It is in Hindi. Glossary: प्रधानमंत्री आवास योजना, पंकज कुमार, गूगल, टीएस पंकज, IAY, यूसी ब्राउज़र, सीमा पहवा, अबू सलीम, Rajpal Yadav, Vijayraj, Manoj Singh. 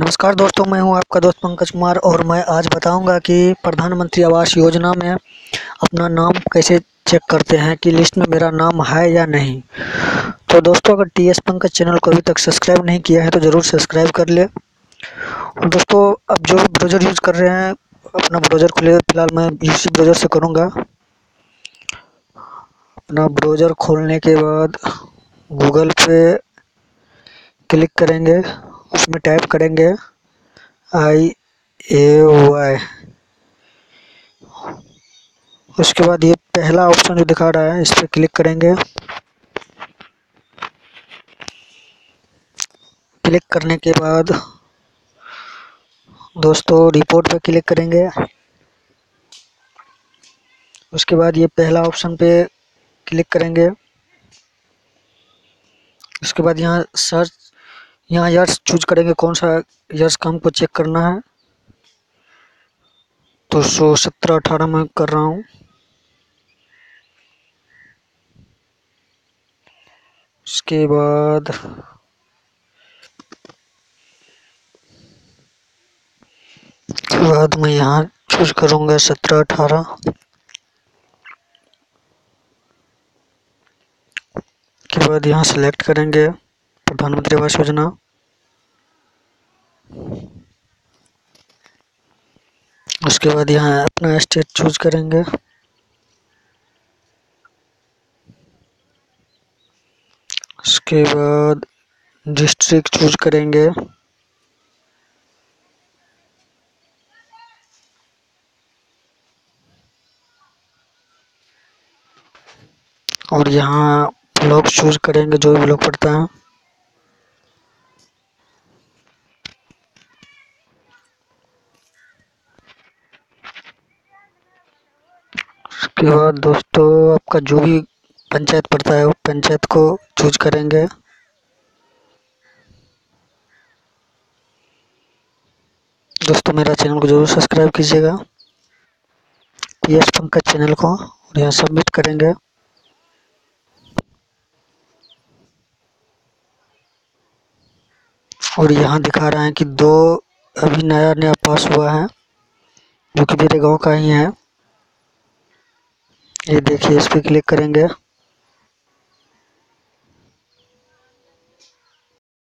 नमस्कार दोस्तों, मैं हूं आपका दोस्त पंकज कुमार और मैं आज बताऊंगा कि प्रधानमंत्री आवास योजना में अपना नाम कैसे चेक करते हैं कि लिस्ट में मेरा नाम है या नहीं। तो दोस्तों, अगर टीएस पंकज चैनल को अभी तक सब्सक्राइब नहीं किया है तो ज़रूर सब्सक्राइब कर ले। और दोस्तों, अब जो ब्राउज़र यूज़ कर रहे हैं अपना ब्राउज़र खुले, फिलहाल मैं यूसी ब्राउज़र से करूँगा। अपना ब्राउज़र खोलने के बाद गूगल पे क्लिक करेंगे, उसमें टाइप करेंगे IAY। उसके बाद ये पहला ऑप्शन जो दिखा रहा है इस पर क्लिक करेंगे। क्लिक करने के बाद दोस्तों रिपोर्ट पर क्लिक करेंगे। उसके बाद ये पहला ऑप्शन पे क्लिक करेंगे। उसके बाद यहाँ सर्च, यहाँ यर्स चूज करेंगे, कौन सा यर्स काम को चेक करना है। तो 117-18 में कर रहा हूँ। उसके बाद मैं यहाँ चूज करूँगा 17-18 के बाद यहाँ सेलेक्ट करेंगे प्रधानमंत्री आवास योजना। उसके बाद यहाँ अपना स्टेट चूज करेंगे। उसके बाद डिस्ट्रिक्ट चूज करेंगे। और यहाँ ब्लॉक चूज करेंगे, जो भी ब्लॉक पड़ता है। उसके बाद दोस्तों आपका जो भी पंचायत पड़ता है वो पंचायत को चूज करेंगे। दोस्तों, मेरा चैनल को जरूर सब्सक्राइब कीजिएगा, टीएस पंकज चैनल को, और यहाँ सबमिट करेंगे। और यहाँ दिखा रहा है कि 2 अभी नया पास हुआ है, जो कि मेरे गांव का ही है। ये देखिए, इस पर क्लिक करेंगे।